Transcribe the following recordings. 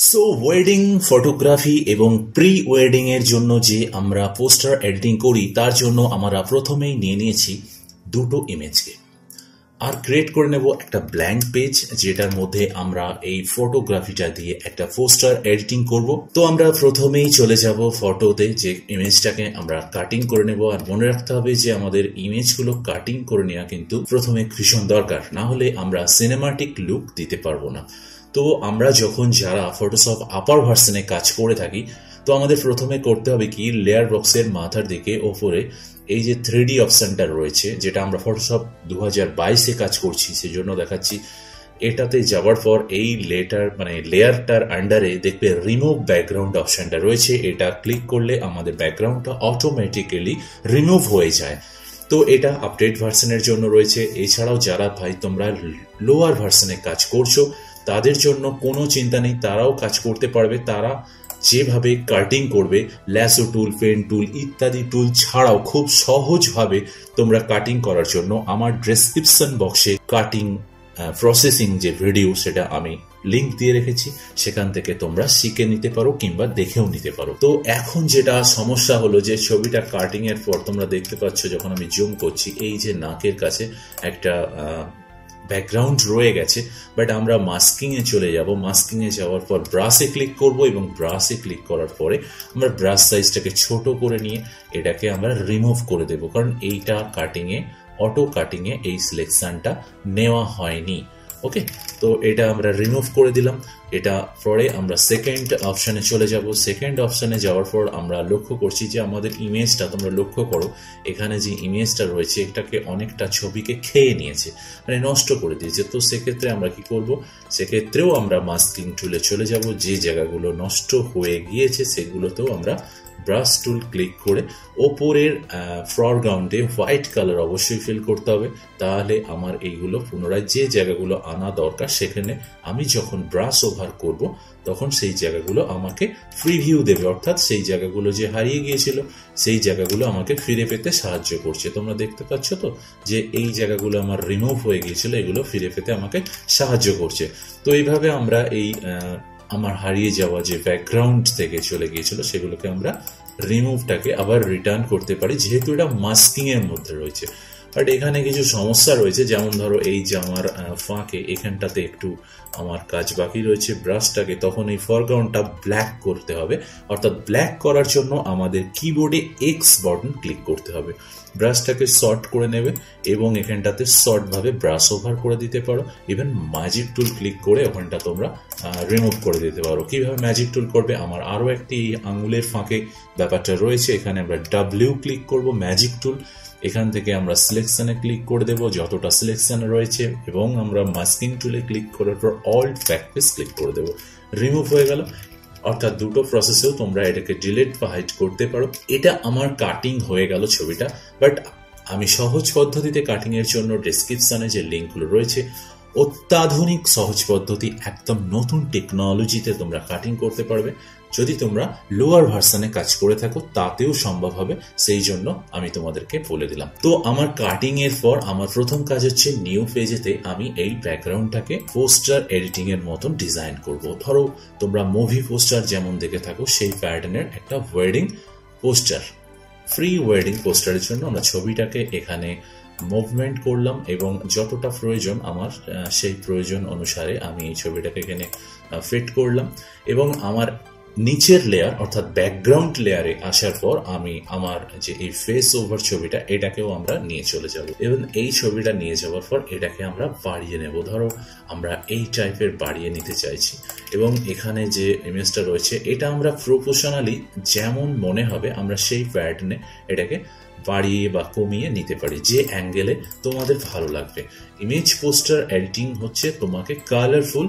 सो wedding photography एवं pre wedding एर जोन्नो जे आमरा पोस्टर एडिटिंग करी तार जोन्नो आमरा प्रथमेई निये नियेछि दुटो इमेज के आर क्रिएट करे नेब एकटा ब्लैंक पेज जेटार मध्य आमरा एई फोटोग्राफीटा दिये एकटा पोस्टर एडिटिंग करब। तो आमरा प्रथमेई चले যাব फटोते जे इमेजटाके आमरा काटिंग करे नेब। आर मने राखते होबे जे आमादेर इमेजगुलो काटिंग करे नेওয়া किन्तु प्रथमे भीषण दरकार, ना होले आमरा सिनेमैटिक लुक दिते पारबो ना। तो आमरा जखन जारा फोटोशॉप अपर वर्जने काज करे थाकी तो आमादेर प्रथमे करते होबे कि लेयार बक्सेर माथार दिके ओपरे এই যে 3D অপশনটা রয়েছে যেটা আমরা ফটোশপ 2022 এ কাজ করছি সেজন্য দেখাচ্ছি। এটাতে যাওয়ার পর এই লেটার মানে লেয়ারটার আন্ডারে দেখবে রিমুভ ব্যাকগ্রাউন্ড অপশনটা রয়েছে, এটা ক্লিক করলে আমাদের ব্যাকগ্রাউন্ডটা অটোমেটিক্যালি রিমুভ হয়ে যায়। তো এটা আপডেট ভার্সনের জন্য রয়েছে। এছাড়াও যারা ভাই তোমরা লোয়ার ভার্সনে কাজ করছো তাদের জন্য কোনো চিন্তা নেই, তারাও কাজ করতে পারবে। তারা যেভাবে কাটিং করবে ল্যাসো টুল, পেন টুল ইত্যাদি টুল ছাড়াও খুব সহজভাবে তোমরা কাটিং করার জন্য আমার ডেসক্রিপশন বক্সে কাটিং প্রসেসিং যে ভিডিও সেটা আমি লিংক দিয়ে রেখেছি, সেখান থেকে তোমরা শিখে নিতে পারো কিংবা দেখেও নিতে পারো। তো এখন যেটা সমস্যা হলো যে ছবিটা কাটিং এর পর তোমরা দেখতে পাচ্ছ যখন আমি জুম করছি এই যে নাকের কাছে একটা ব্যাকগ্রাউন্ড রয়ে গেছে। বাট আমরা মাস্কিংয়ে চলে যাব, মাস্কিংয়ে যাওয়ার পর ব্রাশে ক্লিক করব এবং ব্রাশে ক্লিক করার পরে আমরা ব্রাশ সাইজটাকে ছোট করে নিয়ে এটাকে আমরা রিমুভ করে দেব, কারণ এইটা কাটিংয়ে অটো কাটিংয়ে এই সিলেকশনটা নেওয়া হয়নি। ওকে, তো এটা আমরা রিমুভ করে দিলাম। এটা পরে আমরা সেকেন্ড অপশানে চলে যাব। সেকেন্ড অপশানে যাওয়ার পর আমরা লক্ষ্য করছি যে আমাদের ইমেজটা তোমরা লক্ষ্য করো এখানে যে ইমেজটা রয়েছে এটাকে অনেকটা ছবিকে খেয়ে নিয়েছে মানে নষ্ট করে দিয়েছে। তো সেক্ষেত্রে আমরা কি করব, সেক্ষেত্রেও আমরা মাস্কিং টুলে চলে যাব, যে জায়গাগুলো নষ্ট হয়ে গিয়েছে সেগুলোতেও আমরা ব্রাশ টুল ক্লিক করে ওপরের ফরগ্রাউন্ডে হোয়াইট কালার অবশ্যই ফিল করতে হবে, তাহলে আমার এইগুলো পুনরায় যে জায়গাগুলো আনা দরকার সেখানে আমি যখন ব্রাশ ওভার করব তখন সেই জায়গাগুলো আমাকে প্রিভিউ দেবে, অর্থাৎ সেই জায়গাগুলো যে হারিয়ে গিয়েছিল সেই জায়গাগুলো আমাকে ফিরে পেতে সাহায্য করছে। তোমরা দেখতে পাচ্ছ তো যে এই জায়গাগুলো আমার রিমুভ হয়ে গিয়েছিল, এগুলো ফিরে পেতে আমাকে সাহায্য করছে। তো এইভাবে আমরা এই আমার হারিয়ে যাওয়া যে ব্যাকগ্রাউন্ড থেকে চলে গিয়েছিল সেগুলোকে আমরা রিমুভটাকে আবার রিটার্ন করতে পারি যেহেতু এটা মাস্কিংয়ের মধ্যে রয়েছে। বাট এখানে কিছু সমস্যা রয়েছে, যেমন ধরো এই যে আমার ফাঁকে এখানটাতে একটু আমার কাজ বাকি রয়েছে, ব্রাশটাকে তখন এই ফরগ্রাউন্ডটা ব্ল্যাক করতে হবে। অর্থাৎ ব্ল্যাক করার জন্য আমাদের কিবোর্ডে এক্স বাটন ক্লিক করতে হবে, ব্রাশটাকে শর্ট করে নেবে এবং এখানটাতে শর্টভাবে ব্রাশ ওভার করে দিতে পারো। ইভেন ম্যাজিক টুল ক্লিক করে ওখানটা তোমরা রিমুভ করে দিতে পারো। কীভাবে ম্যাজিক টুল করবে, আমার আরও একটি আঙুলের ফাঁকে ব্যাপারটা রয়েছে, এখানে আমরা ডাব্লিউ ক্লিক করব ম্যাজিক টুল, এখান থেকে আমরা সিলেকশানে ক্লিক করে দেবো যতটা সিলেকশান রয়েছে এবং আমরা মাস্কিং টুলে ক্লিক করার পর অল্ট ব্যাকস্পেস ক্লিক করে দেবো, রিমুভ হয়ে গেল। অর্থাৎ দুটো প্রসেসেও তোমরা এটাকে ডিলিট বা হাইড করতে পারো। এটা আমার কাটিং হয়ে গেল ছবিটা। বাট আমি সহজ পদ্ধতিতে কাটিংয়ের জন্য ডেসক্রিপশানে যে লিঙ্কগুলো রয়েছে অত্যাধুনিক সহজ পদ্ধতি, একদম নতুন টেকনোলজিতে তোমরা কাটিং করতে পারবে। যদি তোমরা লোয়ার ভার্সনে কাজ করে থাকো তাতেও সম্ভব হবে, সেই জন্য আমি তোমাদেরকে বলে দিলাম। তো আমার কাটিং এর পর আমার প্রথম কাজ হচ্ছে নিউ পেজেতে আমি এই ব্যাকগ্রাউন্ডটাকে পোস্টার এডিটিং এর মতন ডিজাইন করব। ধরো তোমরা মুভি পোস্টার যেমন দেখে থাকো সেই প্যাটার্নের একটা ওয়েডিং পোস্টার, ফ্রি ওয়েডিং পোস্টারের জন্য আমরা ছবিটাকে এখানে মুভমেন্ট করলাম এবং যতটা প্রয়োজন আমার সেই প্রয়োজন অনুসারে আমি এই ছবিটাকে এখানে ফিট করলাম এবং আমার নিচের লেয়ার অর্থাৎ ব্যাকগ্রাউন্ড লেয়ারে আসার পর আমি আমার যে এই ফেস ওভার ছবিটা এটাকেও আমরা নিয়ে চলে যাব এবং এই ছবিটা নিয়ে যাওয়ার পর এটাকে আমরা বাড়িয়ে নেব। ধরো আমরা এই টাইপের বাড়িয়ে নিতে চাইছি এবং এখানে যে ইমেজটা রয়েছে এটা আমরা প্রপোর্শনালি যেমন মনে হবে আমরা সেই প্যাটার্নে এটাকে বাড়িয়ে বা কমিয়ে নিতে পারি, যে অ্যাঙ্গেলে তোমাদের ভালো লাগবে। ইমেজ পোস্টার এডিটিং হচ্ছে তোমাকে কালারফুল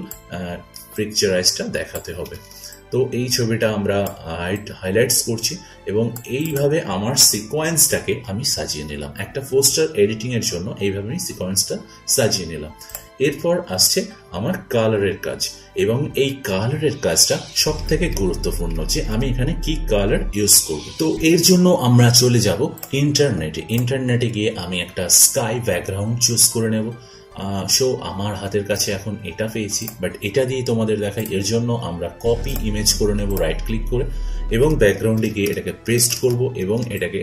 পিকচারাইজটা দেখাতে হবে। তো এই ছবিটা আমরা হাইলাইটস করছি এবং এইভাবে আমার সিকোয়েন্সটাকে আমি সাজিয়ে নিলাম। একটা পোস্টার এডিটিংয়ের জন্য এইভাবে আমি সিকোয়েন্সটা সাজিয়ে নিলাম। এরপর আসছে আমার কালারের কাজ এবং এই কালারের কাজটা সব থেকে গুরুত্বপূর্ণ যে আমি এখানে কি কালার ইউজ করব। তো এর জন্য আমরা চলে যাব ইন্টারনেটে। ইন্টারনেটে গিয়ে আমি একটা স্কাই ব্যাকগ্রাউন্ড চুজ করে নেব। सो आमार हाथेर काछे एखन एटा पेयेछि बाट एटा दिये तोमादेर देखाई। एर जोन्नो आमरा कपि इमेज करे नेब राइट क्लिक करे एबं बैकग्राउंडे गिये एटाके पेस्ट करब एबं एटाके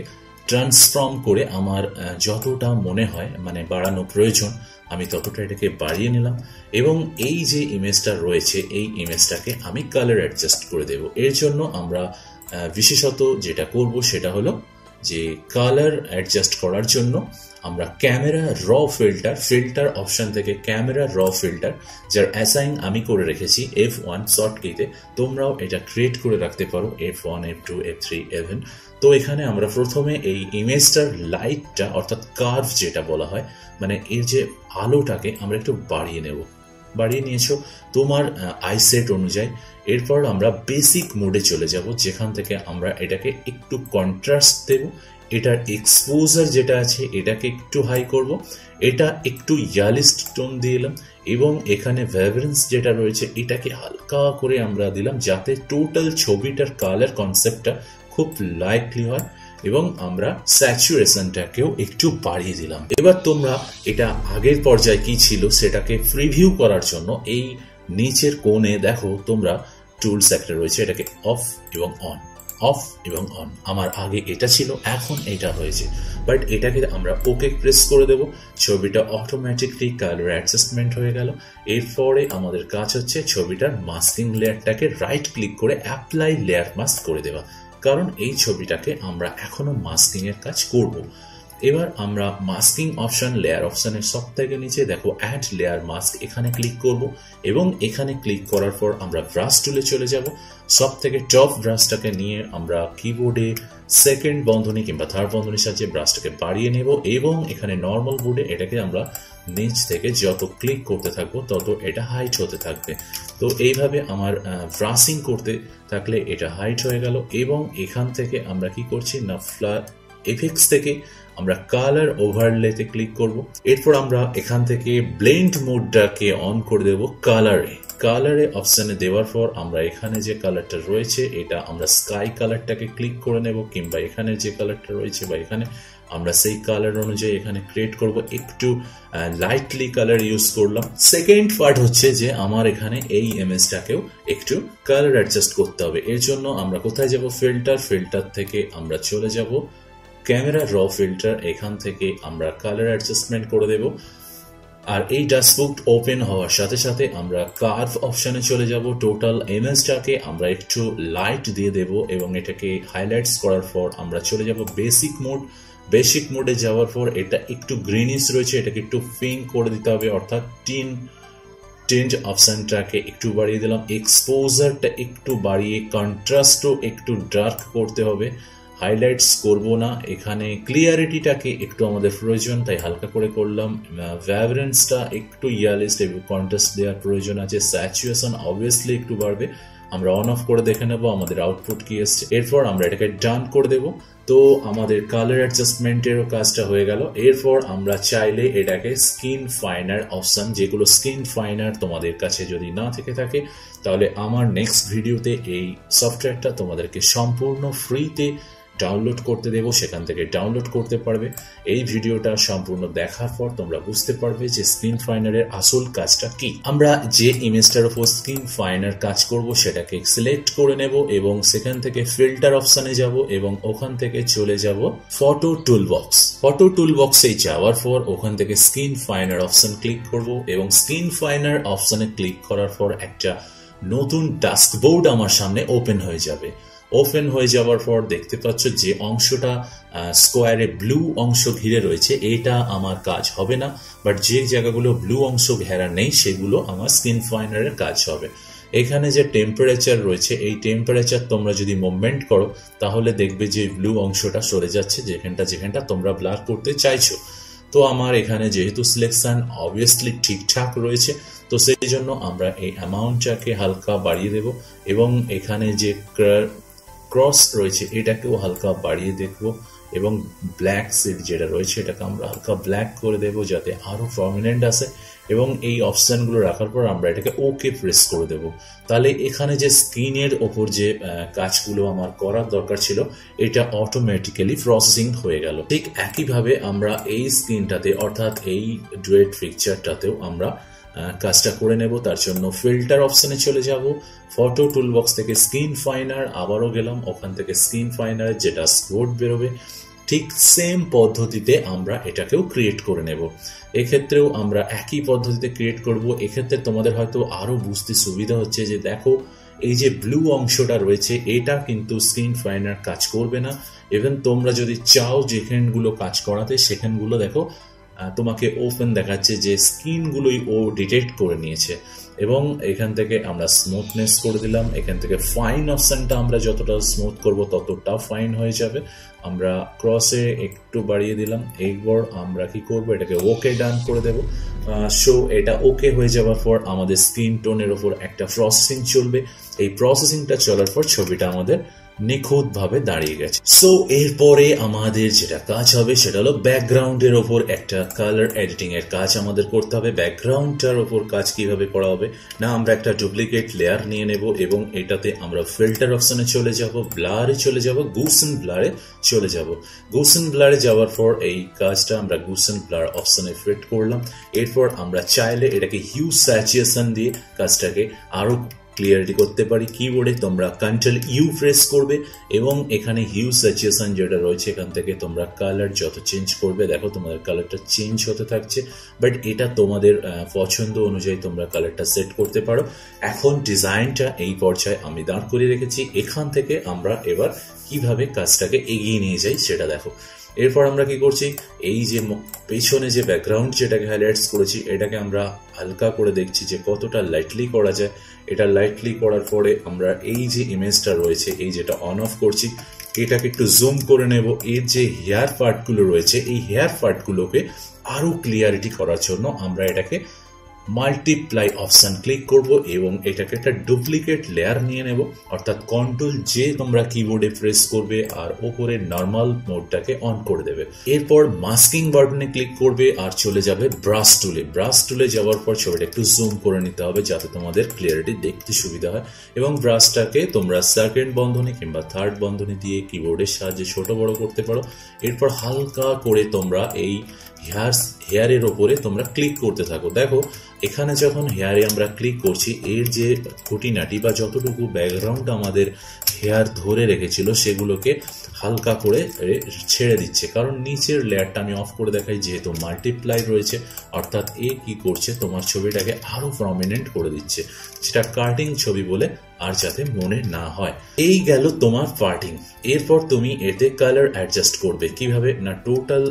ट्रांसफर्म करे आमार जतटा मने हय माने बाड़ानो प्रयोजन आमी ततटा एटाके बाड़िये निलाम एबं एई जे इमेजटा रयेछे एई इमेजटाके आमी कलर एडजास्ट करे देब। एर जोन्नो आमरा विशेषत जेटा करब सेटा हलो जे कलर एडजास्ट करार जोन्नो आमरा camera raw filter filter option थेके कैमरा रॉ फिल्टर जार असाइन आमी करे रेखेछि F1 शॉर्टकट कीते तोमराओ एटा क्रिएट करे राखते पारो F1 F2 F3 F7। तो एखाने आमरा प्रथमे एई इमेजटार लाइटटा अर्थात कार्व जेटा बोला हय माने एर जे आलोटाके आमरा एकटु बाड़िये नेब। बाड़िये निएछो तोमार आई सेट अनुयायी एरपर आमरा बेसिक मोडे चले जाब जेखान थेके आमरा एटाके एकटु कन्ट्रास्ट देब। एटार एक्सपोजर जेटा आछे एटाके एकटु हाई करब एटा एकटु यालिस्ट टोन दिलाम एबं एखाने वेवरेंस जेटा रयेछे एटाके हालका करे आमरा दिलाम जाते टोटाल छबिटार कलर कन्सेप्टटा खूब लाइटली हय एबं आमरा सैचुरेशनटाकेও एकटु बाड़िये दिलाम। एबार तोमरा एटा आगेर पर्याये कि छिलो सेटाके प्रिभिउ करार जोन्नो एई नीचेर कोणे देखो तोमरा टुल्स একটা রয়েছে এটাকে অফ এবং অন অফ এবং অন। আমার আগে এটা ছিল এখন এটা হয়েছে বাট এটাকে আমরা ওকে প্রেস করে দেব ছবিটা অটোমেটিক্যালি কালার অ্যাডজাস্টমেন্ট হয়ে গেল। এরপরে আমাদের কাজ হচ্ছে ছবিটার মাস্কিং লেয়ারটাকে রাইট ক্লিক করে অ্যাপ্লাই লেয়ার মাস্ক করে দেওয়া কারণ এই ছবিটাকে আমরা এখনো মাস্কিং এর কাজ করব। এবার আমরা মাস্কিং অপশন লেয়ার অপশনের সবথেকে নিচে দেখো অ্যাড লেয়ার মাস্ক এখানে ক্লিক করব এবং এখানে ক্লিক করার পর আমরা ব্রাশ টুলে চলে যাব। সবথেকে টপ ব্রাশটাকে নিয়ে আমরা কিবোর্ডে সেকেন্ড বন্ধনী কিংবা থার্ড বন্ধনীর সাহায্যে ব্রাশটাকে বাড়িয়ে নেব এবং এখানে নরমাল বোর্ডে এটাকে আমরা নিচ থেকে যত ক্লিক করতে থাকব তত এটা হাইট হতে থাকবে। তো এইভাবে আমার ব্রাশিং করতে থাকলে এটা হাইট হয়ে গেল এবং এখান থেকে আমরা কি করছি না ফ্লার এফেক্টস থেকে আমরা কালার ওভারলেতে ক্লিক করব। এরপর আমরা এখান থেকে ব্লেন্ড মোডটাকে অন করে দেব কালারে। কালারে অপশনে দেওয়ার পর আমরা এখানে যে কালারটা রয়েছে এটা আমরা স্কাই কালারটাকে ক্লিক করে নেব কিংবা এখানে যে কালারটা রয়েছে বা এখানে আমরা সেই কালার অনুযায়ী এখানে ক্রিয়েট করব। একটু লাইটলি কালার ইউজ করলাম। সেকেন্ড পার্ট হচ্ছে যে আমার এখানে এই ইমেজটাকেও একটু কালার অ্যাডজাস্ট করতে হবে। এর জন্য আমরা কোথায় যাব ফিল্টার ফিল্টার থেকে আমরা চলে যাব कैमरा रॉ फिल्टर एखान थेके आम्रा कलर एडजस्टमेंट करे देव और ये डैशबोर्ड ओपेन हवार साथे साथे आम्रा कार्व अपशने चले जाब। टोटाल इमेजटाके आम्रा एकटु लाइट दिए देव एबं एटाके हाइलाइट्स करार पर आम्रा चले जाब बेसिक मोड। बेसिक मोडे जावार पर एटा एकटु ग्रीनिश रयेछे एटाके एकटु पिंक करे दिते होबे अर्थात टीन टेंज अपशनटाके एकटु बाड़िये दिलाम। एक्सपोजारटा एकटु बाड़िये कन्ट्रास्टও एकटु डार्क करते होबे हाइलाइट्स करब ना एखाने क्लियरिटीटाके एकटु आमादेर प्रयोजन ताई हालका करे करलाम। वेवरेंसटा एकटु यालिस्ट एबं कन्ट्रास्ट देওয়ার प्रयोजन आछे। सैचुरेशन अबवियासलि एकटु बाड़बे आमरा अन अफ करे देखे नेब आमादेर आउटपुट कि एसेছে। एरपर आमरा एटाके डान करे देब। तो आमादेर कलर एडजास्टमेंटेर काजटा हये गेल। एरपर आमरा चाइले एटाके स्किन फाइनार अपशन जेगुलो स्किन फाइनार तोमादेर काছে যদি না থেকে থাকে তাহলে আমার নেক্সট ভিডিওতে এই সফটওয়্যারটা তোমাদেরকে সম্পূর্ণ ফ্রিতে डाउनलोड करते देव सेखान थेके डाउनलोड करते पारबे। एई भिडियोटा सम्पूर्ण देखार पर तोमरा बुझते पारबे जे स्क्रीन फाइंडारेर आसल काजटा कि। आमरा जे इमेजटार उपर स्क्रीन फाइंडार काज करब सेटाके सिलेक्ट करे नेब एबं सेखान थेके फिल्टार अपशने जाब एबं ओखान थेके चले जाब फटो टुल बक्स। फटो टुल बक्से जावार पर ओखान थेके स्क्रीन फाइंडार अपशन क्लिक करब एबं स्क्रीन फाइंडार अपशने क्लिक करार पर एकटा नतुन डैशबोर्ड आमार सामने ओपेन हये जाबे। ओपेन हो जावार पर देखते पाच्छो जे अंशटा स्कोयारे ब्लू अंश घिरे रयेछे एटा आमार काज होबे ना बाट जे जायगागुलो ब्लू अंश घेरा नेই सेगुलो आमार स्किन फाइंडारेर काज होबे। एखाने जे टेम्पारेचार रयेछे एई टेम्पारेचार तोमरा जोदि मुभमेंट करो ताहले देखबे जे ब्लू अंशटा सरे जाच्छे जेखानटा जेखानटा तोमरा ब्लार करते चाइछो। तो आमार एखाने जेहेतु सिलेक्शन अबवियासलि ठीकठाक रयेछे तो सेई जोन्नो आमरा एई अ্যামাউন্টটাকে হালকা বাড়িয়ে দেব এবং এখানে যে क्रॉस रही है एटाके हल्का बाड़िए देखो एवं ब्लैक शेड जेटा रयेछे एटाके आमरा हल्का ब्लैक करे देब जाते आरो प्रमिनेंट आसे एवं এই অপশনগুলো রাখার পর আমরা এটাকে ওকে প্রেস করে দেব। তাহলে এখানে যে স্ক্রিনের উপর যে কাজগুলো আমার করার দরকার ছিল এটা অটোমেটিক্যালি প্রসেসিং হয়ে গেল। ঠিক একই ভাবে আমরা এই স্ক্রিনটাতে অর্থাৎ এই ডুয়েট পিকচারটাতেও আমরা কাজটা করে নেব। তার জন্য ফিল্টার অপশনে চলে যাব, ফটো টুলবক্স থেকে স্ক্রিন ফাইন্ডার আবারও গেলাম, ওখান থেকে স্ক্রিন ফাইন্ডার যেটা স্পট বের হবে ठीक सेम पद्धतिते आम्रा एटाकेও क्रिएट करे नेब। एई क्षेत्रेও आम्रा एकই पद्धतिते क्रिएट करब। এই ক্ষেত্রে তোমাদের হয়তো আরো বুঝতে সুবিধা হচ্ছে যে দেখো এই যে ব্লু অংশটা রয়েছে এটা কিন্তু স্ক্রিন ফাইন্ডার কাজ করবে না। इवन তোমরা যদি চাও যেখানগুলো কাজ করাতে সেখানগুলো দেখো তোমাকে ওপেন দেখাচ্ছে যে স্ক্রিনগুলোই ও ডিটেক্ট করে নিয়েছে। এবং এখান থেকে আমরা স্মুথনেস করে দিলাম, এখান থেকে ফাইন অপশনটা আমরা যতটা স্মুথ করব ততটা ফাইন হয়ে যাবে। আমরা ক্রসে একটু বাড়িয়ে দিলাম। এইবার আমরা কি করব এটাকে ওকে ডান করে দেব। সো এটা ওকে হয়ে যাওয়ার পর আমাদের স্ক্রিন টোনের উপর একটা প্রসেসিং চলবে। এই প্রসেসিংটা চলার পর ছবিটা আমাদের নিখুঁত ভাবে দাঁড়িয়ে গেছে। সো এরপরে আমাদের যেটা কাজ হবে সেটা হলো ব্যাকগ্রাউন্ডের ওপর একটা কালার এডিটিং এর কাজ আমাদের করতে হবে। ব্যাকগ্রাউন্ডটার ওপর কাজ কিভাবে করা হবে না আমরা একটা ডুপ্লিকেট লেয়ার নিয়ে নেব এবং এটাতে আমরা ফিল্টার অপশনে চলে যাব, ব্লারে চলে যাব, গুসেন ব্লারে চলে যাব। গুসেন ব্লারে যাওয়ার পর এই কাজটা আমরা গুসেন ব্লার অপশনে ফিট করলাম। এরপর আমরা চাইলে এটাকে হিউ স্যাচুরেশন দিয়ে কাজটাকে আরো ক্লিয়ারিটি করতে পারি। কিবোর্ডে তোমরা কন্ট্রোল ইউ প্রেস করবে এবং এখানে হিউ স্যাচুরেশন যেটা রয়েছে এখান থেকে তোমরা কালার যত চেঞ্জ করবে দেখো তোমাদের কালারটা চেঞ্জ হতে থাকছে। বাট এটা তোমাদের পছন্দ অনুযায়ী তোমরা কালারটা সেট করতে পারো। এখন ডিজাইনটা এই পর্যায়ে আমি দাঁড় করিয়ে রেখেছি। এখান থেকে আমরা এবার কিভাবে কাজটাকে এগিয়ে নিয়ে যাই সেটা দেখো। এরপর আমরা কি করছি এই যে পেছনে যে ব্যাকগ্রাউন্ড যেটাকে হাইলাইটস করেছি এটাকে আমরা হালকা করে দেখছি যে কতটা লাইটলি করা যায়। এটা লাইটলি করার পরে আমরা এই যে ইমেজটা রয়েছে এই যেটা অন অফ করছি এটাকে একটু জুম করে নেব। এর যে হেয়ার পার্টগুলো রয়েছে এই হেয়ার পার্টগুলোকে আরও ক্লিয়ারিটি করার জন্য আমরা এটাকে মাল্টিপ্লাই অপশান ক্লিক করব এবং এটাকে একটা ডুপ্লিকেট লেয়ার নিয়ে নেব। অর্থাৎ কন্ট্রোল যে তোমরা কিবোর্ডে প্রেস করবে আর ওপরে নর্মাল মোডটাকে অন করে দেবে। এরপর মাস্কিং বাটনে ক্লিক করবে আর চলে যাবে ব্রাশ টুলে। ব্রাশ টুলে যাওয়ার পর ছবিটা একটু জুম করে নিতে হবে যাতে তোমাদের ক্লিয়ারিটি দেখতে সুবিধা হয়। এবং ব্রাশটাকে তোমরা সেকেন্ড বন্ধনী কিংবা থার্ড বন্ধনী দিয়ে কিবোর্ডের সাহায্যে ছোট বড় করতে পারো। এরপর হালকা করে তোমরা এই হেয়ারের ওপরে তোমরা ক্লিক করতে থাকো। দেখো এখানে যখন হেয়ারে আমরা ক্লিক করছি এর যে খুঁটিনাটি বা যতটুকু ব্যাকগ্রাউন্ড আমাদের হেয়ার ধরে রেখেছিল সেগুলোকে হালকা করে ছেড়ে দিচ্ছে। কারণ নিচের লেয়ারটা আমি অফ করে দেখাই যেহেতু মাল্টিপ্লাই রয়েছে। অর্থাৎ এ কি করছে তোমার ছবিটাকে আরও প্রমিনেন্ট করে দিচ্ছে, সেটা কার্টিং ছবি বলে আর যাতে মনে না হয়। এই গেল তোমার পার্টিং। এরপর তুমি এতে কালার অ্যাডজাস্ট করবে কিভাবে না টোটাল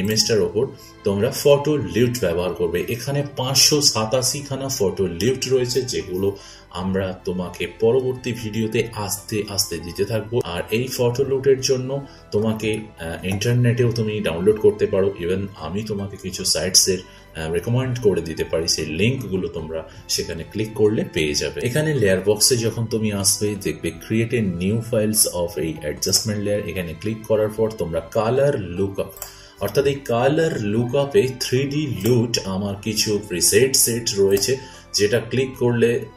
ইমেজটার ওপর তোমরা ফটো লিউট ব্যবহার করবে। এখানে 587খানা ফটো লিউট রয়েছে যেগুলো আমরা তোমাকে পরবর্তী ভিডিওতে আস্তে আস্তে দিতে থাকবো। আর এই ফটো লুটের জন্য তোমাকে ইন্টারনেটেও তুমি ডাউনলোড করতে পারো। ইভেন আমি তোমাকে কিছু সাইটসের রেকমেন্ড করে দিতে পারি, সেই লিঙ্কগুলো তোমরা সেখানে ক্লিক করলে পেয়ে যাবে। এখানে লেয়ার বক্সে যখন তুমি আসবে দেখবে create a new files of এই অ্যাডজাস্টমেন্ট লেয়ার, এখানে ক্লিক করার পর তোমরা কালার লুকআপ অর্থাৎ এই কালার লুকআপে 3D লুট আমার কিছু প্রিসেট সেট রয়েছে যেটা ক্লিক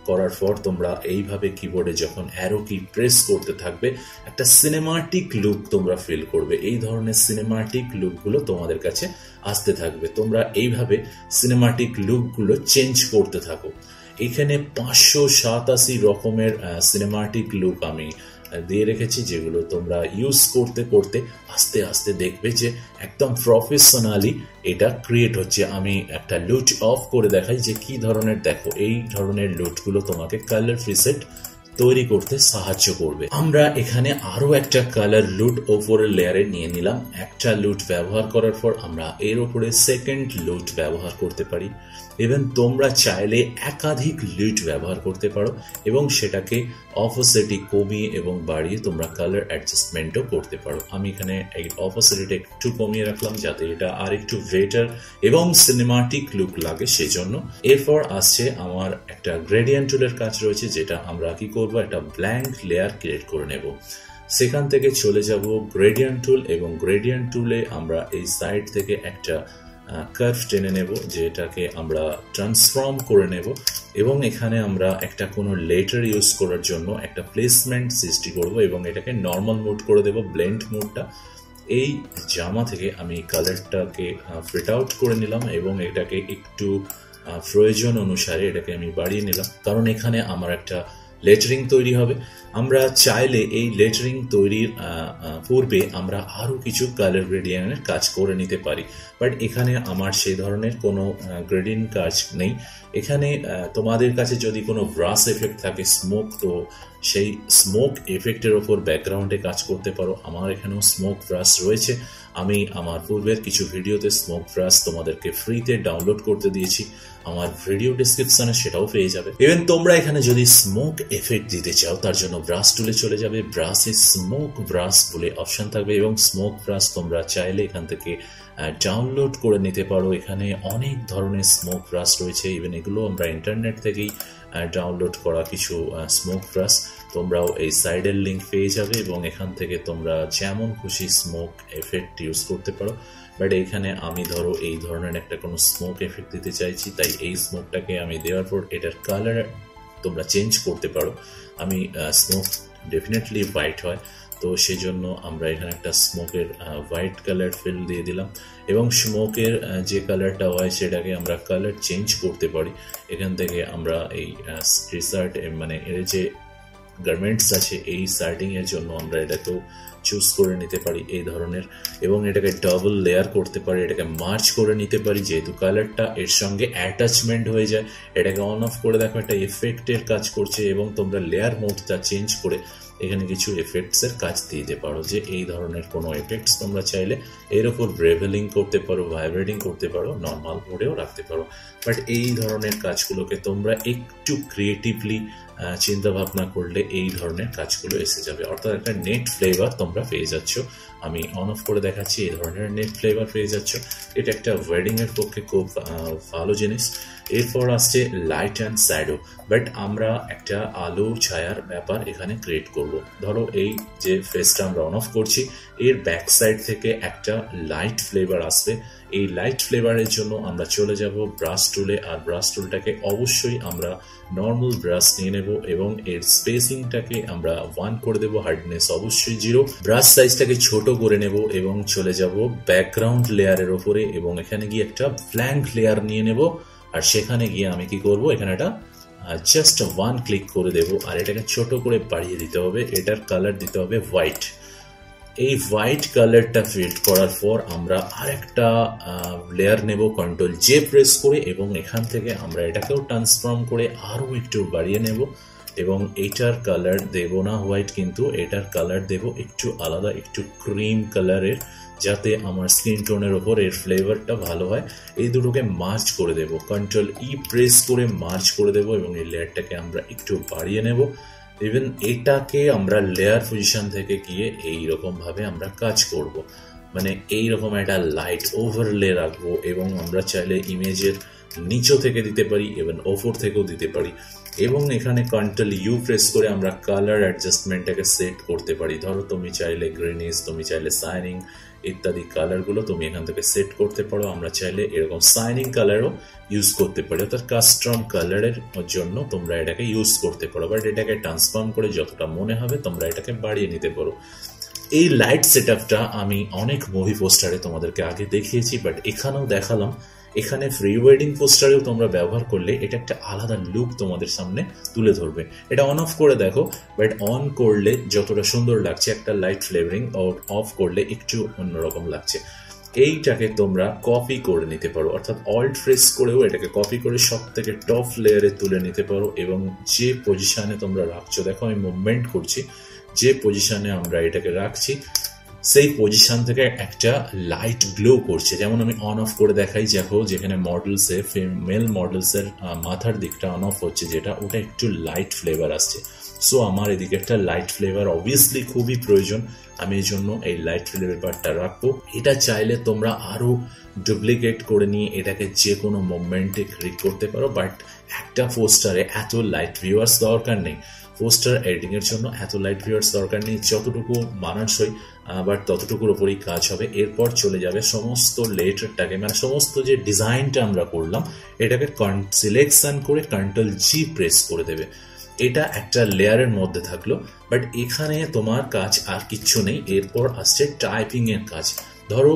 করার পর তোমরা এইভাবে কিবোর্ডে যখন অ্যারো কি প্রেস করতে থাকবে একটা সিনেমাটিক লুক তোমরা ফিল করবে। এই ধরনের সিনেমাটিক লুকগুলো তোমাদের কাছে আসতে থাকবে, তোমরা এইভাবে সিনেমাটিক লুকগুলো চেঞ্জ করতে থাকো। এখানে 587 রকমের সিনেমাটিক লুক আমি দিয়ে রেখেছি যেগুলো তোমরা ইউজ করতে করতে আস্তে আস্তে দেখবে যে একদম প্রফেশনালি এটা ক্রিয়েট হচ্ছে। আমি একটা লুট অফ করে দেখাই যে কি ধরনের, দেখো এই ধরনের লুটগুলো তোমাকে কালার প্রিসেট তৈরি করতে সাহায্য করবে। আমরা এখানে আরও একটা কালার লুট ওপরের লেয়ারে নিয়ে নিলাম। একটা লুট ব্যবহার করার পর আমরা এর ওপরে সেকেন্ড লুট ব্যবহার করতে পারি। ইভেন তোমরা চাইলে একাধিক লুট ব্যবহার করতে পারো এবং সেটাকে অপোসিটি কমিয়ে এবং বাড়িয়ে তোমরা কালার অ্যাডজাস্টমেন্টও করতে পারো। আমি এখানে এই অপোসিটিটা একটু কমিয়ে রাখলাম যাতে এটা আর একটু বেটার এবং সিনেমাটিক লুক লাগে সেজন্য। এরপর আসছে আমার একটা গ্রেডিয়েন্ট টুলের কাজ রয়েছে যেটা আমরা কি করবো একটা ব্ল্যাঙ্ক লেয়ার ক্রিয়েট করে নেব। सेखान थेके चले जाब ग्रेडियंट टुल एवं ग्रेडियंट टुले आमरा ए साइड थेके एकटा कर्व टेने नेब जेटाके आमरा ट्रांसफर्म करे नेब एवं एखाने आमरा एकटा कोनो लेटर यूज करार जोन्नो एकटा प्लेसमेंट सृष्टि करब एवं एटाके नर्माल मोड करे देब ब्लेंड मोडटा এই জামা থেকে আমি কালারটাকে ফিট আউট করে নিলাম এবং এটাকে একটু প্রয়োজন অনুসারে এটাকে আমি বাড়িয়ে নিলাম কারণ এখানে আমার একটা লেটারিং তৈরি হবে। আমরা চাইলে এই লেটারিং তৈরির পূর্বে আমরা আরো কিছু কালার গ্রেডিয়েন্টের কাজ করে নিতে পারি, বাট এখানে আমার সেই ধরনের কোনো গ্রেডিয়েন্ট কাজ নেই। এখানে তোমাদের কাছে যদি কোনো ব্রাশ এফেক্ট থাকে স্মোক, তো সেই স্মোক এফেক্টের উপর ব্যাকগ্রাউন্ডে কাজ করতে পারো। আমার এখানেও স্মোক ব্রাশ রয়েছে, আমি আমার পূর্বের কিছু ভিডিওতে স্মোক ব্রাশ তোমাদেরকে ফ্রিতে ডাউনলোড করতে দিয়েছি, আমার ভিডিও ডেসক্রিপশনে সেটাও পেয়ে যাবে। ইভেন তোমরা এখানে যদি স্মোক এফেক্ট দিতে চাও তার জন্য ব্রাশ টুলে চলে যাবে, ব্রাশে স্মোক ব্রাশ বলে অপশন থাকবে এবং স্মোক ব্রাশ তোমরা চাইলে এখান থেকে ডাউনলোড করে নিতে পারো। এখানে অনেক ধরনের স্মোক ব্রাশ রয়েছে, ইভেন এগুলো আমরা ইন্টারনেট থেকেই ডাউনলোড করা কিছু স্মোক ব্রাশ। তোমরাও এই সাইডের লিঙ্ক পেয়ে যাবে এবং এখান থেকে তোমরা যেমন খুশি স্মোক এফেক্ট ইউজ করতে পারো, বাট এইখানে আমি ধরো এই ধরনের একটা কোনো স্মোক এফেক্ট দিতে চাইছি, তাই এই স্মোকটাকে আমি দেওয়ার পর এটার কালার তোমরা চেঞ্জ করতে পারো। আমি স্মোক ডেফিনেটলি হোয়াইট হয়, তো সেই জন্য আমরা এখানে একটা স্মোকের হোয়াইট কালার ফিল দিয়ে দিলাম এবং স্মোকের যে কালারটা হয় সেটাকে আমরা কালার চেঞ্জ করতে পারি। এখান থেকে আমরা এই টি শার্ট মানে এর যে গার্মেন্টস আছে এই শার্টিংয়ের জন্য আমরা এটাকেও চুজ করে নিতে পারি এই ধরনের, এবং এটাকে ডাবল লেয়ার করতে পারি, এটাকে মার্চ করে নিতে পারি। যেহেতু কালারটা এর সঙ্গে অ্যাটাচমেন্ট হয়ে যায়, এটাকে অন অফ করে দেখো একটা এফেক্টের কাজ করছে, এবং তোমরা লেয়ার মোডটা চেঞ্জ করে এখানে কিছু এফেক্টসের কাজ দিয়ে দিতে পারো। যে এই ধরনের কোনো এফেক্টস তোমরা চাইলে এর ওপর ব্রেভেলিং করতে পারো, ভাইব্রেটিং করতে পারো, নর্মাল মোডেও রাখতে পারো, বাট এই ধরনের কাজগুলোকে তোমরা একটু ক্রিয়েটিভলি চিন্তাভাবনা করলে এই ধরনের কাজগুলো এসে যাবে, অর্থাৎ একটা নেট ফ্লেভার তোমরা পেয়ে যাচ্ছ। আমি অন অফ করে দেখাচ্ছি, এই ধরনের নেট ফ্লেভার পেয়ে যাচ্ছ। এটা একটা ওয়েডিংয়ের পক্ষে খুব ভালো জিনিস। এরপর আসছে লাইট অ্যান্ড শ্যাডো, বাট আমরা একটা আলো ছায়ার ব্যাপার এখানে ক্রিয়েট করব। ধরো এই যে ফেসটা আমরা অন অফ করছি, এর ব্যাক সাইড থেকে একটা লাইট ফ্লেভার আসবে। এই লাইট ফ্লেভারের জন্য আমরা চলে যাব ব্রাশ টুলে, আর ব্রাশ টুলটাকে অবশ্যই আমরা নর্মাল ব্রাশ নিয়ে নেব এবং এর স্পেসিংটাকে আমরা 1 করে দেব, হার্ডনেস অবশ্যই 0, ব্রাশ সাইজটাকে ছোট করে নেব এবং চলে যাব ব্যাকগ্রাউন্ড লেয়ারের উপরে এবং এখানে গিয়ে একটা ব্ল্যাঙ্ক লেয়ার নিয়ে নেব। আর সেখানে গিয়ে আমি কি করব, এখানে একটা জাস্ট 1 ক্লিক করে দেব আর এটাকে ছোট করে বাড়িয়ে দিতে হবে, এটার কালার দিতে হবে হোয়াইট। এই হোয়াইট কালারটা ফিট করার পর আমরা আরেকটা লেয়ার নেব কন্ট্রোল জে প্রেস করে এবং এখান থেকে আমরা এটাকেও ট্রান্সফর্ম করে আরও একটু বাড়িয়ে নেব এবং এটার কালার দেব না হোয়াইট, কিন্তু এটার কালার দেব একটু আলাদা, একটু ক্রিম কালারের, যাতে আমার স্কিন টোনের ওপর এর ফ্লেভারটা ভালো হয়। এই দুটোকে মার্চ করে দেব, কন্ট্রোল ই প্রেস করে মার্চ করে দেব এবং এই লেয়ারটাকে আমরা একটু বাড়িয়ে নেব। ইভেন এটাকে আমরা লেয়ার পজিশন থেকে গিয়ে এইরকমভাবে আমরা কাজ করব, মানে এইরকম একটা লাইট ওভারলে রাখবো এবং আমরা চাইলে ইমেজের নিচে থেকে দিতে পারি এবং ওপর থেকেও দিতে পারি। এবং এখানে কন্ট্রোল ইউ প্রেস করে আমরা কালার অ্যাডজাস্টমেন্টটাকে সেট করতে পারি। ধরো তুমি চাইলে গ্রিনিশ, তুমি চাইলে শাইনিং ইত্যাদি কালারগুলো তুমি এখান থেকে সেট করতে পারো। আমরা চাইলে এরকম শাইনিং কালারও ইউজ করতে পারি, অর্থাৎ কাস্টম কালারের জন্য তোমরা এটাকে ইউজ করতে পারো, বাট এটাকে ট্রান্সফর্ম করে যতটা মনে হবে তোমরা এটাকে বাড়িয়ে নিতে পারো। এই লাইট সেট আপটা আমি অনেক মুভি পোস্টারে তোমাদেরকে আগে দেখিয়েছি, বাট এখানেও দেখালাম। এখানে ফ্রি ওয়েডিং পোস্টারেও তোমরা ব্যবহার করলে এটা একটা আলাদা লুক তোমাদের সামনে তুলে ধরবে। এটা অন অফ করে দেখো, বাট অন করলে যতটা সুন্দর লাগছে একটা লাইট ফ্লেভারিং, আর অফ করলে একটু অন্যরকম লাগছে। এইটাকে তোমরা কপি করে নিতে পারো, অর্থাৎ অল্ট প্রেস করেও এটাকে কপি করে সব থেকে টপ লেয়ারে তুলে নিতে পারো এবং যে পজিশানে তোমরা রাখছো, দেখো আমি মুভমেন্ট করছি, যে পজিশানে আমরা এটাকে রাখছি সেই পজিশন থেকে একটা লাইট গ্লো করছে। যেমন আমি অন অফ করে দেখাই, দেখো যেখানে মডেলসে ফিমেল মডেলসের মাথার দিকটা অন অফ হচ্ছে, যেটা ওটা একটু লাইট ফ্লেভার আসছে। সো আমার এদিকে একটা লাইট ফ্লেভার অবভিয়াসলি খুবই প্রয়োজন, আমি এই জন্য এই লাইট ফ্লেভারটা রাখবো। এটা চাইলে তোমরা আরও ডুপ্লিকেট করে নিয়ে এটাকে যে কোনো মুভমেন্টে ক্লিক করতে পারো, বাট একটা পোস্টারে এত লাইট ভিউয়ার্স দরকার নেই। पोस्टर एडिटिंग एर जोन्नो एतो लाइट भिउयार्स दरकार नेই যতটুকু মানানসই বাট ততটুকুর উপরেই কাজ হবে। এরপর চলে যাবে সমস্ত লেয়ারটাকে মানে সমস্ত যে ডিজাইনটা আমরা করলাম এটাকে সিলেকশন করে কন্ট্রোল জি প্রেস করে দেবে। এটা একটা লেয়ারের মধ্যে থাকলো বাট এখানে তোমার কাজ আর কিছু নেই। এরপর আসছে টাইপিং এর কাজ। ধরো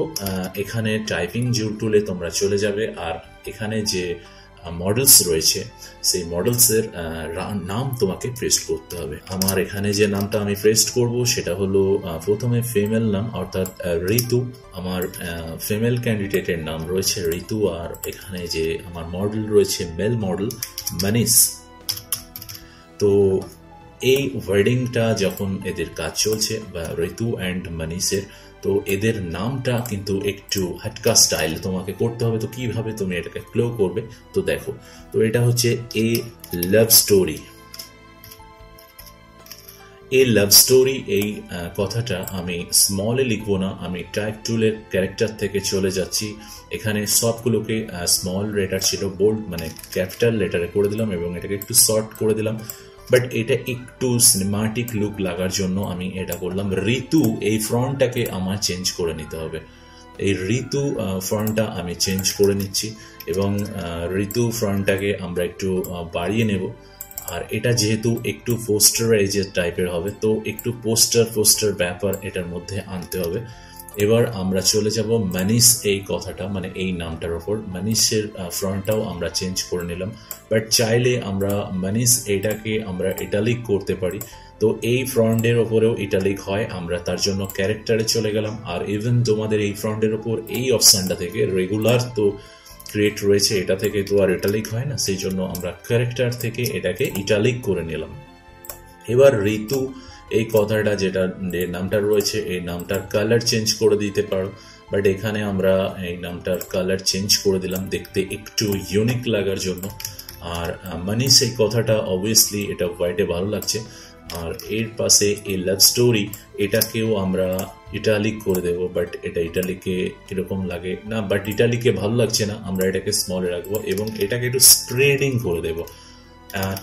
এখানে টাইপিং জুম টুলে তোমরা চলে যাবে আর এখানে যে মডেলস রয়েছে সেই মডেলসের নাম তোমাকে পেস্ট করতে হবে। আমার এখানে যে নামটা আমি পেস্ট করব সেটা হলো প্রথমে ফিমেল নাম অর্থাৎ ঋতু। আমার ফিমেল ক্যান্ডিডেটের নাম রয়েছে ঋতু আর এখানে যে আমার মডেল রয়েছে মেল মডেল মানিস। তো এই ওয়ার্ডিংটা যখন এদের কাজ চলছে বা ঋতু অ্যান্ড মানিসের তো এদের নামটা কিন্তু একটু হাটকা স্টাইল তোমাকে করতে হবে। তো কিভাবে তুমি এটাকে ক্লো করবে তো দেখো, তো এটা হচ্ছে এ লাভ স্টোরি। এই লাভ স্টোরি এই কথাটা আমি স্মলে লিখবো না, আমি টাইপ টুলের ক্যারেক্টার থেকে চলে যাচ্ছি। এখানে সবগুলোকে স্মল লেটার ছিল বোল্ড মানে ক্যাপিটাল লেটারে করে দিলাম এবং এটাকে একটু শর্ট করে দিলাম। বাট এটা একটু সিনেমাটিক লুক লাগার জন্য আমি এটা করলাম। ঋতু এই ফ্রন্টটাকে আমার চেঞ্জ করে নিতে হবে। এই ঋতু ফ্রন্টটা আমি চেঞ্জ করে নিচ্ছি এবং ঋতু ফ্রন্টটাকে আমরা একটু বাড়িয়ে নেব। আর এটা যেহেতু একটু পোস্টারাইজের টাইপের হবে তো একটু পোস্টার পোস্টার ব্যাপার এটার মধ্যে আনতে হবে। এবার আমরা চলে যাব মানিস এই কথাটা মানে এই নামটার ওপর মানিসের ফ্রন্টটাও আমরা চেঞ্জ করে নিলাম। বাট চাইলে আমরা মানিস এটাকে আমরা ইটালিক করতে পারি। তো এই ফ্রন্টের ওপরেও ইটালিক হয়, আমরা তার জন্য ক্যারেক্টারে চলে গেলাম। আর ইভেন তোমাদের এই ফ্রন্টের ওপর এই অপশানটা থেকে রেগুলার তো ক্রিয়েট রয়েছে এটা থেকে তো আর ইটালিক হয় না, সেই জন্য আমরা ক্যারেক্টার থেকে এটাকে ইটালিক করে নিলাম। এবার ঋতু এই কথাটা যেটা নামটা রয়েছে এই নামটার কালার চেঞ্জ করে দিতে পারো। বাট এখানে আমরা এই নামটার কালার চেঞ্জ করে দিলাম দেখতে একটু ইউনিক লাগার জন্য। আর মানিস এই কথাটা অবভিয়াসলি এটা হোয়াইটে ভালো লাগছে। আর এর পাশে এই লাভ স্টোরি এটাকেও আমরা ইটালিক করে দেবো। বাট এটা ইটালিকে কীরকম লাগে না, বাট ইটালিকে ভালো লাগছে না, আমরা এটাকে স্মলে রাখবো এবং এটাকে একটু স্প্রেডিং করে দেবো।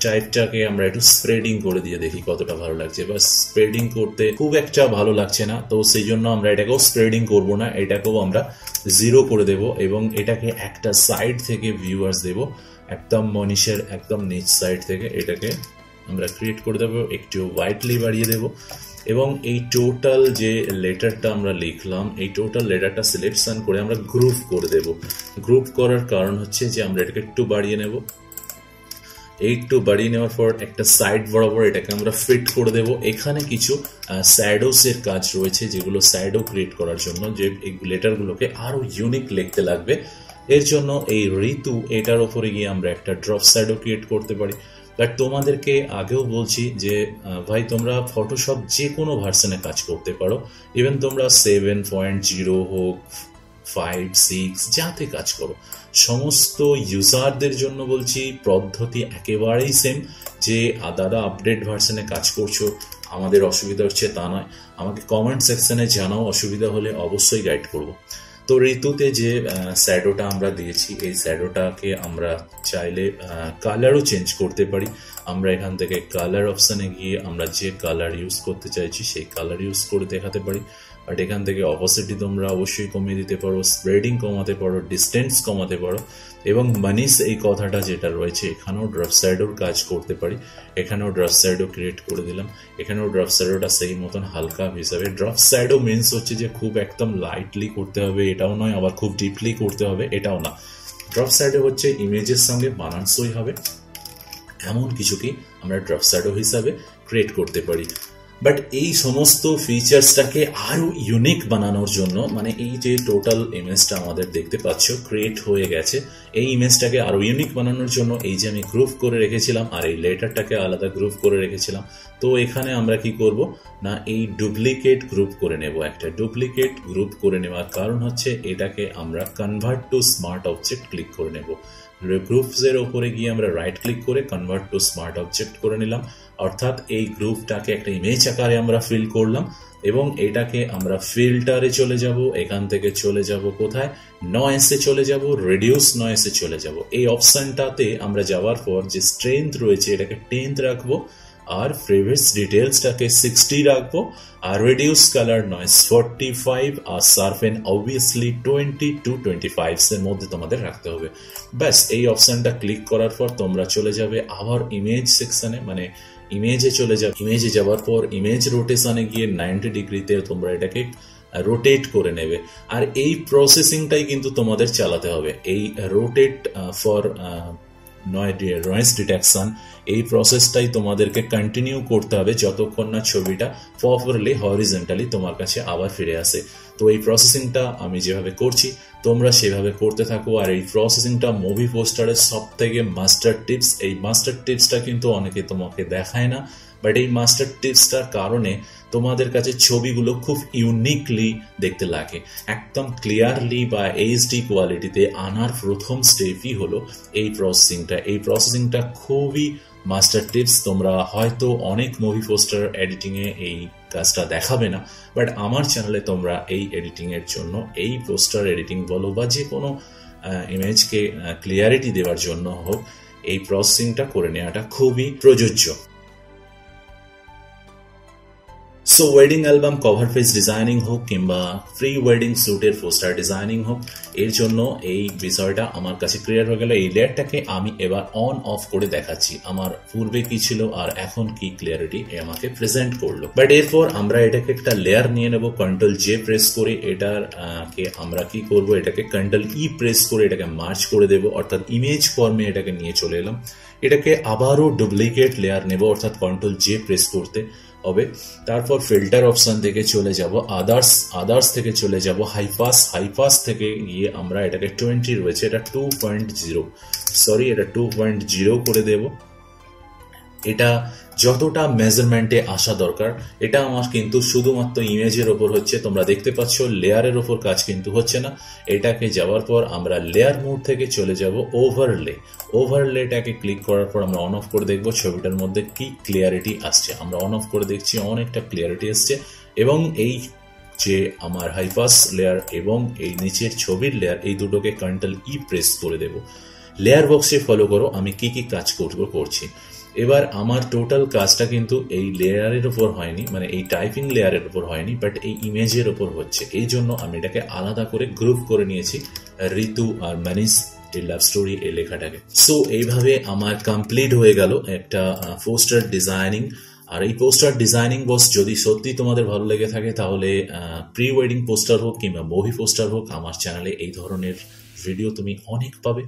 টাইপটাকে আমরা একটু স্প্রেডিং করে দিয়ে দেখি কতটা ভালো লাগছে। বা স্প্রেডিং করতে খুব একটা ভালো লাগছে না তো সেই জন্য আমরা এটাকেও স্প্রেডিং করব না, এটাকেও আমরা জিরো করে দেব এবং এটাকে একটা সাইড থেকে ভিউয়ার্স দেব একদম মনীষের একদম নিচ সাইড থেকে এটাকে আমরা ক্রিয়েট করে দেবো, একটু হোয়াইটলি বাড়িয়ে দেব। এবং এই টোটাল যে লেটারটা আমরা লিখলাম এই টোটাল লেটারটা সিলেকশন করে আমরা গ্রুপ করে দেব। গ্রুপ করার কারণ হচ্ছে যে আমরা এটাকে একটু বাড়িয়ে নেব। একটু বাড়িয়ে নেওয়ার পর একটা সাইড বরাবর এটাকে আমরা ফিট করে দেব। এখানে কিছু শ্যাডোসের কাজ রয়েছে যেগুলো শ্যাডো ক্রিয়েট করার জন্য যে এই লেটারগুলোকে আরও ইউনিক লিখতে লাগবে। এর জন্য এই ঋতু এটার ওপরে গিয়ে আমরা একটা ড্রপ শ্যাডো ক্রিয়েট করতে পারি। বাট তোমাদেরকে আগেও বলছি যে ভাই তোমরা ফটোশপ যে কোনো ভার্সনে কাজ করতে পারো, ইভেন তোমরা 7.0 হোক 5, 6 যাতে কাজ করো সমস্ত ইউজারদের জন্য বলছি পদ্ধতি একেবারেই সেম। যে দাদা আপডেট ভার্সনে কাজ করছো আমাদের অসুবিধা হচ্ছে তা নয়, আমাকে কমেন্ট সেকশানে জানাও, অসুবিধা হলে অবশ্যই গাইড করব। তো ঋতুতে যে শ্যাডোটা আমরা দিয়েছি এই শ্যাডোটাকে আমরা চাইলে কালারও চেঞ্জ করতে পারি। আমরা এখান থেকে কালার অপশানে গিয়ে আমরা যে কালার ইউজ করতে চাইছি সেই কালার ইউজ করে দেখাতে পারি। বাট এখান থেকে অপাসিটি তোমরা অবশ্যই কমিয়ে দিতে পারো, স্প্রেডিং কমাতে পারো, ডিস্টেন্স কমাতে পারো। এবং মানিস এই কথাটা যেটা রয়েছে এখানেও ড্রপ শ্যাডোর কাজ করতে পারি। এখানেও ড্রপ শ্যাডো ক্রিয়েট করে দিলাম, এখানেও ড্রপ শ্যাডোটা সেই মতন হালকা হিসাবে। ড্রপ শ্যাডো মিনস হচ্ছে যে খুব একদম লাইটলি করতে হবে এটাও নয়, আবার খুব ডিপলি করতে হবে এটাও না। ড্রপ শ্যাডো হচ্ছে ইমেজের সঙ্গে মানানসই হবে এমন কিছুকে আমরা ড্রপ শ্যাডো হিসাবে ক্রিয়েট করতে পারি। বাট এই সমস্ত ফিচার্সটাকে আরও ইউনিক বানানোর জন্য মানে এই যে টোটাল ইমেজটা আমাদের দেখতে পাচ্ছ ক্রিয়েট হয়ে গেছে, এই ইমেজটাকে আরও ইউনিক বানানোর জন্য এই যে আমি গ্রুপ করে রেখেছিলাম আর এই লেটারটাকে আলাদা গ্রুপ করে রেখেছিলাম। তো এখানে আমরা কি করব না এই ডুপ্লিকেট গ্রুপ করে নেব। একটা ডুপ্লিকেট গ্রুপ করে নেওয়ার কারণ হচ্ছে এটাকে আমরা convert to smart object click করে নেব। গ্রুপসের ওপরে গিয়ে আমরা রাইট ক্লিক করে কনভার্ট টু স্মার্ট অবজেক্ট করে নিলাম। অর্থাৎ এই গ্রুপটাকে একটা ইমেজ আকারে আমরা ফিল করলাম এবং এটাকে আমরা ফিল্টারে চলে যাব। এখান থেকে চলে যাব কোথায় নয়েসে চলে যাব, রিডিউস নয়েসে চলে যাব। এই অপশানটাতে আমরা যাওয়ার পর যে স্ট্রেন্থ রয়েছে এটাকে 10 রাখবো আর প্রিভিয়াস ডিটেইলসটাকে 60 রাখবো আর রিডিউস কালার নয়েজ 45 আর সারফেন obviously 20 to 25 এর মধ্যে তোমাদের রাখতে হবে। ব্যাস এই অপশনটা ক্লিক করার পর তোমরা চলে যাবে আবার ইমেজ সেকশনে, মানে ইমেজে চলে যাবে। ইমেজে যাওয়ার পর ইমেজ রোটেশনে গিয়ে 90 ডিগ্রিতে তোমরা এটাকে রোটেট করে নেবে। আর এই প্রসেসিংটাই কিন্তু তোমাদের চালাতে হবে, এই রোটেট ফর নয়েজ ডিটেকশন এই প্রসেসটাই তোমাদেরকে কন্টিনিউ করতে হবে যতক্ষণ না ছবিটা প্রপারলি হরিজন্টালি তোমার কাছে আবার ফিরে আসে। তো এই প্রসেসিংটা আমি যেভাবে করছি তোমরা সেভাবে করতে থাকো। আর এই প্রসেসিংটা মুভি পোস্টারের সব থেকে মাস্টার টিপস। এই মাস্টার টিপসটা কিন্তু অনেকে তোমাকে দেখায় না, বাট এই মাস্টার টিপসটার কারণে তোমাদের কাছে ছবিগুলো খুব ইউনিকলি দেখতে লাগে। একদম ক্লিয়ারলি বা এইচডি কোয়ালিটিতে আনার প্রথম স্টেপই হলো এই প্রসেসিংটা। এই প্রসেসিংটা খুবই মাস্টার টিপস। তোমরা হয়তো অনেক মুভি পোস্টার এডিটিংয়ে এই কাজটা দেখাবে না, বাট আমার চ্যানেলে তোমরা এই এডিটিংয়ের জন্য, এই পোস্টার এডিটিং বলো বা যে কোনো ইমেজকে ক্লিয়ারিটি দেওয়ার জন্য হোক, এই প্রসেসিংটা করে নেওয়াটা খুবই প্রযোজ্য। So wedding album cover page designing হোক কিংবা প্রি ওয়েডিং শ্যুটের পোস্টার ডিজাইনিং হোক, এর জন্য এই বিষয়টা আমার কাছে ক্লিয়ার হয়ে গেল। এই লেয়ারটাকে আমি এবার অন অফ করে দেখাচ্ছি আমার পূর্বে কি ছিল আর এখন কি ক্লিয়ারিটি আমাকে প্রেজেন্ট করলো। বাট এরপর আমরা এটাকে একটা লেয়ার নিয়ে নেব, কন্ট্রোল জে প্রেস করে এটাকে আমরা কি করব, এটাকে কন্ট্রোল ই প্রেস করে এটাকে মার্চ করে দেবো, অর্থাৎ ইমেজ ফর্মে এটাকে নিয়ে চলে এলাম। এটাকে আবারও ডুপ্লিকেট লেয়ার নেব, অর্থাৎ কন্ট্রোল জে প্রেস করতে হবে। তারপর ফিল্টার অপশন থেকে চলে যাব আদার্স থেকে চলে যাব হাইপাস থেকে গিয়ে আমরা এটাকে 20 রয়েছে, এটা 2.0 করে দেব। এটা যতটা মেজারমেন্টে আসা দরকার, এটা আমার কিন্তু শুধুমাত্র ইমেজের ওপর হচ্ছে, তোমরা দেখতে পাচ্ছ লেয়ারের ওপর কাজ কিন্তু হচ্ছে না। এটাকে যাওয়ার পর আমরা লেয়ার মোড থেকে চলে যাব ওভারলে। ওভারলেটাকে ক্লিক করার পর আমরা অন অফ করে দেখব ছবিটার মধ্যে কি ক্লিয়ারিটি আসছে। আমরা অন অফ করে দেখছি অনেকটা ক্লিয়ারিটি আসছে, এবং এই যে আমার হাইপাস লেয়ার এবং এই নিচের ছবির লেয়ার, এই দুটোকে কন্ট্রোল ই প্রেস করে দেব। লেয়ার বক্সে ফলো করো আমি কি কি কাজ করছি। এবার আমার টোটাল কাজটা কিন্তু এই লেয়ারের উপর হয়নি, মানে এই টাইপিং লেয়ারের উপর হয়নি, বাট এই ইমেজের উপর হচ্ছে। এই জন্য আমি এটাকে আলাদা করে গ্রুপ করে নিয়েছি ঋতু আর মানিস এই লাভ স্টোরি এই লেখাটাকে। সো এইভাবে আমার কমপ্লিট হয়ে গেল একটা পোস্টার ডিজাইনিং। আর এই পোস্টার ডিজাইনিং বস যদি সত্যি তোমাদের ভালো লেগে থাকে, তাহলে প্রি ওয়েডিং পোস্টার হোক কিংবা মুভি পোস্টার হোক, আমার চ্যানেলে এই ধরনের ভিডিও তুমি অনেক পাবে।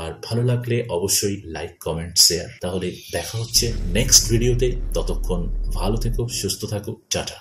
আর ভালো লাগলে অবশ্যই লাইক কমেন্ট শেয়ার। তাহলে দেখা হচ্ছে নেক্সট ভিডিওতে, ততক্ষণ ভালো থেকো, সুস্থ থাকো, টাটা।